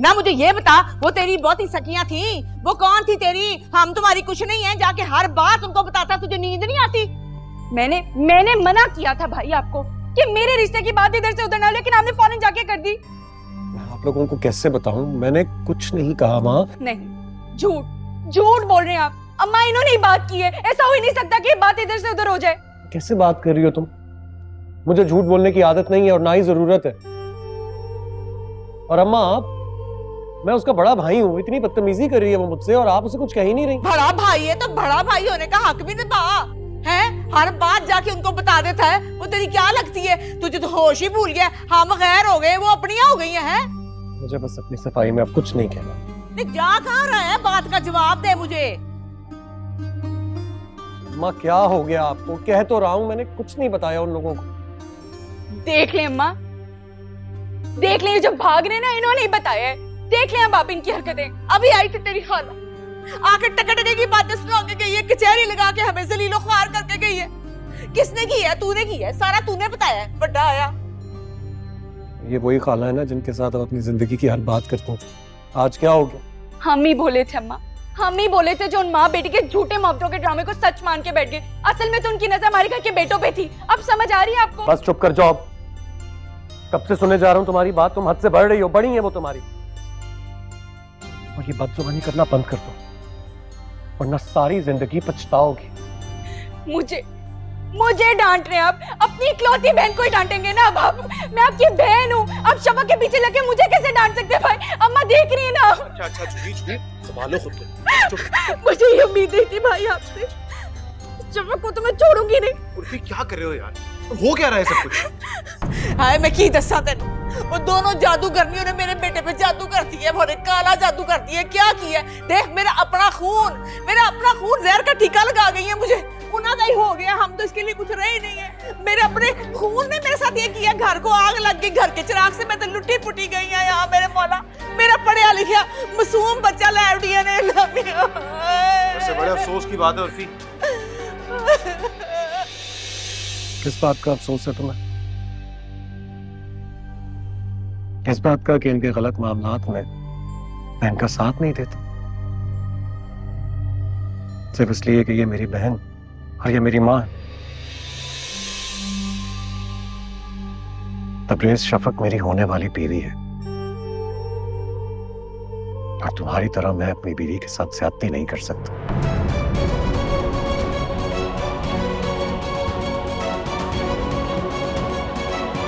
ना मुझे ये बता, वो तेरी बहुत ही सखियां थी, वो कौन थी तेरी? हम तुम्हारी कुछ नहीं है, जाके हर बात उनको बताता, तुझे नींद नहीं आती? मैंने मना किया था भाई आपको कि मेरे रिश्ते की बात इधर से उधर ना हो, लेकिन आपने फौरन जाके कर दी। मैं आप लोगों को कैसे बताऊं, मैंने कुछ नहीं कहा माँ। नहीं, झूठ झूठ बोल रहे हैं आप। अम्मा इन्होंने ही बात की है, ऐसा हो ही नहीं सकता कि बात इधर से उधर हो जाए। कैसे बात कर रही हो तुम? मुझे झूठ बोलने की आदत नहीं है और ना ही जरूरत है। और अम्मा आप, मैं उसका बड़ा भाई हूँ, इतनी बदतमीजी कर रही है वो मुझसे और आप उसे कुछ कह ही नहीं रही। बड़ा भाई है तो बड़ा भाई होने का हक भी निभा, हैं? हर बात जाके उनको बता देता है। वो तेरी क्या लगती है? तुझे तो होश ही भूल गया। हम गैर हो गए, वो अपनियां हो गई हैं। मुझे बस अपनी सफाई में अब कुछ नहीं कहना। नहीं, जा कहाँ रहा है? बात का जवाब दे मुझे। अम्मा क्या हो गया आपको? कह तो रहा हूँ मैंने कुछ नहीं बताया उन लोगों को। देख ले अम्मा, देख ले, जो भाग रहे ना इन्होंने ही बताया। देख ले आप इनकी हरकतें। अभी आई थी तेरी खाला, आके टकटने की बातें सुना के गई है, कचहरी लगा के हमें जलीलो ख्वार करके गई है। किसने की है? तूने की है, सारा तूने बताया है, बड़ा आया। ये वही खाला है ना जिनके साथ आप अपनी जिंदगी की हर बात करते हो। आज क्या हो गया? हम ही बोले थे अम्मा, हम ही बोले थे, जो उन माँ बेटी के झूठे मोहब्बतों के ड्रामे को सच मान के बैठ गए। असल में तो उनकी नजर हमारे घर के बेटों पे थी। अब समझ आ रही है आपको? बस चुप कर जाओ। कब से सुने जा रहा हूँ तुम्हारी बात, तुम हद से बढ़ रही हो। बड़ी है वो तुम्हारी, और ये बदजुबानी करना बंद कर दो, वरना सारी जिंदगी पछताओगी। मुझे डांट रहे हैं आप? अपनी इकलौती बहन को ही डांटेंगे ना अब आप? मैं आपकी बहन हूँ, आप शबक के पीछे लगे मुझे कैसे डांट सकते हैं भाई? अम्मा देख रही है ना। अच्छा, चुपी संभालो खुद को। मुझे ये उम्मीद नहीं थी भाई आपसे। शबक को तो मैं छोड़ूंगी नहीं। क्या कर रहे हो यार, हो क्या रहा है सब कुछ? हाय मैं की दस्सा तेन, वो दोनों जादूगरनियों ने मेरे बेटे पे जादू कर दिया, भोरे काला जादू कर दिया। क्या किया? देख मेरा अपना खून जहर का टीका लगा गई है मुझे। उन्हें कहीं हो गया, हम तो इसके लिए कुछ रहे ही नहीं है। मेरे अपने खून ने मेरे साथ ये किया, घर को आग लग गई, घर के चिराग से मैं तो लुटी पुटी गई है। यहाँ मेरे मौला, मेरा पढ़िया लिखा मासूम बच्चा लैवडिया ने लाया। इससे बड़े अफसोस की बात है उर्फी। किस बात का अफसोस है तुम्हें? इस बात का कि इनके गलत मामलात में मैं इनका साथ नहीं देता, सिर्फ इसलिए कि ये मेरी बहन और ये मेरी मां। तबरेज शफक मेरी होने वाली बीवी है, और तुम्हारी तरह मैं अपनी बीवी के साथ ज्यादती नहीं कर सकता।